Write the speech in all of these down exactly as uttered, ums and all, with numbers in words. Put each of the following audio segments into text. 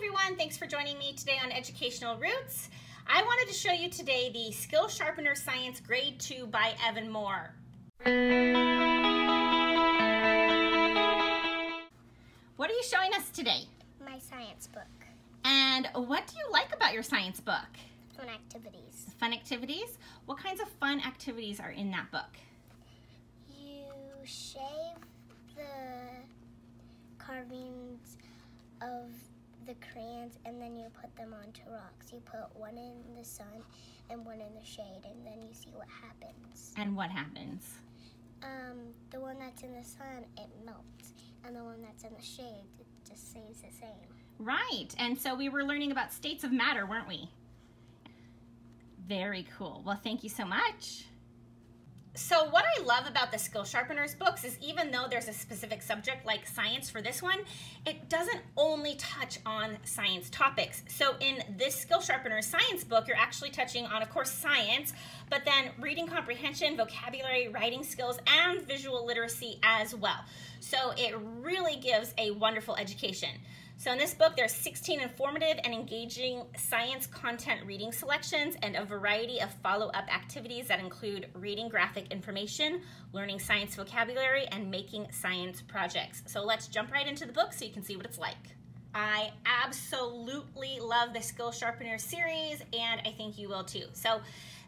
everyone, thanks for joining me today on Educational Roots. I wanted to show you today the Skill Sharpener Science Grade two by Evan-Moor. What are you showing us today? My science book. And what do you like about your science book? Fun activities. Fun activities? What kinds of fun activities are in that book? You shave the carvings of the crayons and then you put them onto rocks. You put one in the sun and one in the shade and then you see what happens. And what happens? Um, the one that's in the sun, it melts. And the one that's in the shade, it just stays the same. Right. And so we were learning about states of matter, weren't we? Very cool. Well, thank you so much. So what I love about the Skill Sharpeners books is even though there's a specific subject like science for this one, it doesn't only touch on science topics. So in this Skill Sharpeners science book, you're actually touching on, of course, science, but then reading comprehension, vocabulary, writing skills, and visual literacy as well. So it really gives a wonderful education. So in this book, there's sixteen informative and engaging science content reading selections and a variety of follow-up activities that include reading graphic information, learning science vocabulary, and making science projects. So let's jump right into the book so you can see what it's like. I absolutely love the Skill Sharpener series, and I think you will too. So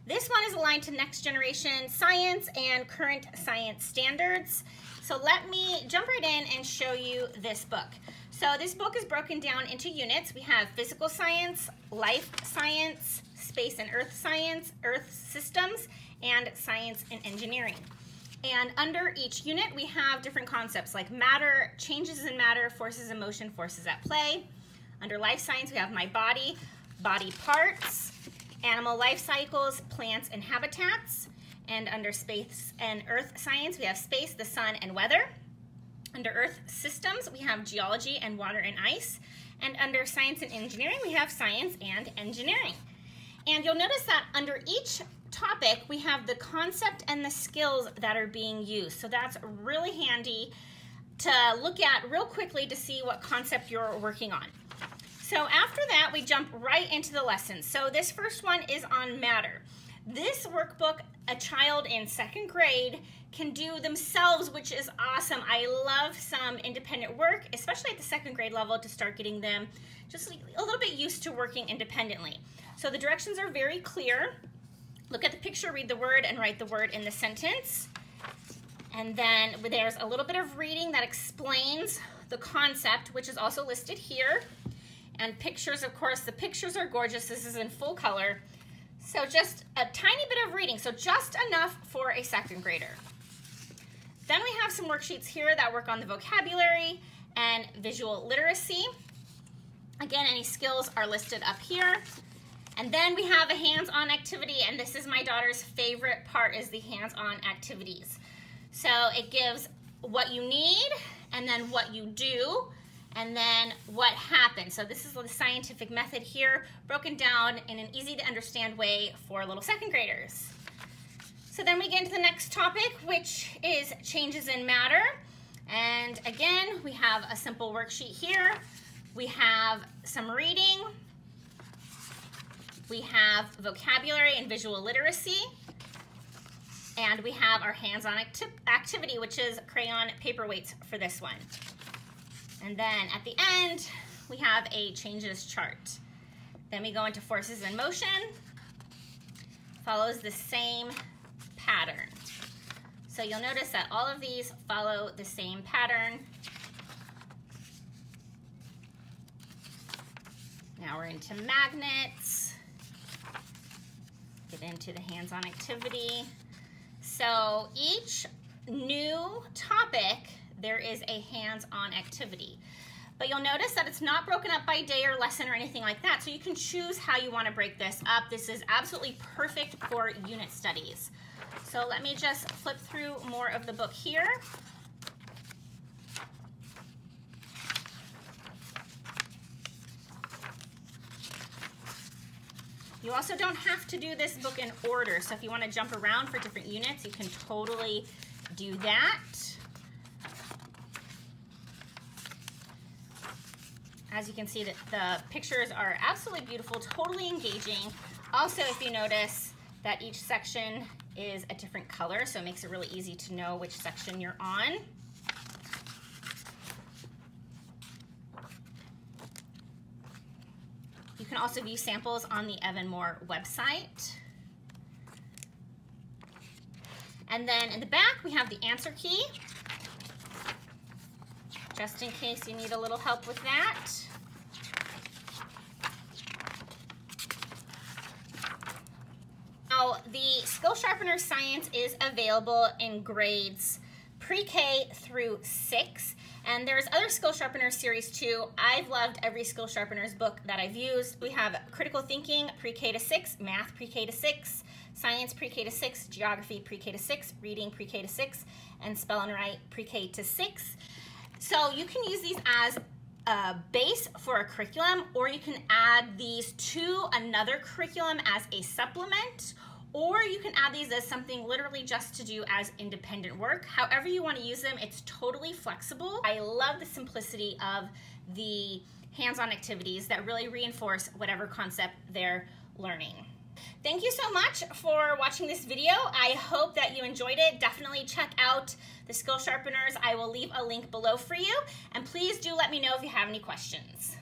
this one is aligned to next generation science and current science standards. So let me jump right in and show you this book. So this book is broken down into units. We have physical science, life science, space and earth science, earth systems, and science and engineering. And under each unit, we have different concepts like matter, changes in matter, forces in motion, forces at play. Under life science, we have my body, body parts, animal life cycles, plants and habitats. And under space and earth science, we have space, the sun, and weather. Under Earth Systems, we have geology and water and ice. And under Science and Engineering, we have science and engineering. And you'll notice that under each topic, we have the concept and the skills that are being used. So that's really handy to look at real quickly to see what concept you're working on. So after that, we jump right into the lessons. So this first one is on matter. This workbook, a child in second grade can do themselves, which is awesome. I love some independent work, especially at the second grade level, to start getting them just a little bit used to working independently. So the directions are very clear. Look at the picture, read the word, and write the word in the sentence. And then there's a little bit of reading that explains the concept, which is also listed here. And pictures, of course, the pictures are gorgeous. This is in full color. So just a tiny bit of reading, so just enough for a second grader. Then we have some worksheets here that work on the vocabulary and visual literacy. Again, any skills are listed up here. And then we have a hands-on activity, and this is my daughter's favorite part, is the hands-on activities. So it gives what you need, and then what you do, and then what happened. So this is the scientific method here, broken down in an easy to understand way for little second graders. So then we get into the next topic, which is changes in matter. And again, we have a simple worksheet here. We have some reading. We have vocabulary and visual literacy. And we have our hands-on acti- activity, which is crayon paperweights for this one. And then at the end, we have a changes chart. Then we go into forces in motion. Follows the same pattern. So you'll notice that all of these follow the same pattern. Now we're into magnets. Get into the hands-on activity. So each new topic, there is a hands-on activity. But you'll notice that it's not broken up by day or lesson or anything like that, so you can choose how you want to break this up. This is absolutely perfect for unit studies. So let me just flip through more of the book here. You also don't have to do this book in order, so if you want to jump around for different units, you can totally do that. As you can see, that the pictures are absolutely beautiful, totally engaging. Also, if you notice that each section is a different color, so it makes it really easy to know which section you're on. You can also view samples on the Evan-Moor website. And then in the back, we have the answer key, just in case you need a little help with that. Now, the Skill Sharpener Science is available in grades pre-K through six, and there's other Skill Sharpener series too. I've loved every Skill Sharpener's book that I've used. We have Critical Thinking pre-K to six, Math pre-K to six, Science pre-K to six, Geography pre-K to six, Reading pre-K to six, and Spell and Write pre-K to six. So you can use these as a base for a curriculum, or you can add these to another curriculum as a supplement, or you can add these as something literally just to do as independent work. However you want to use them, it's totally flexible. I love the simplicity of the hands-on activities that really reinforce whatever concept they're learning. Thank you so much for watching this video. I hope that you enjoyed it. Definitely check out the Skill Sharpeners. I will leave a link below for you. And please do let me know if you have any questions.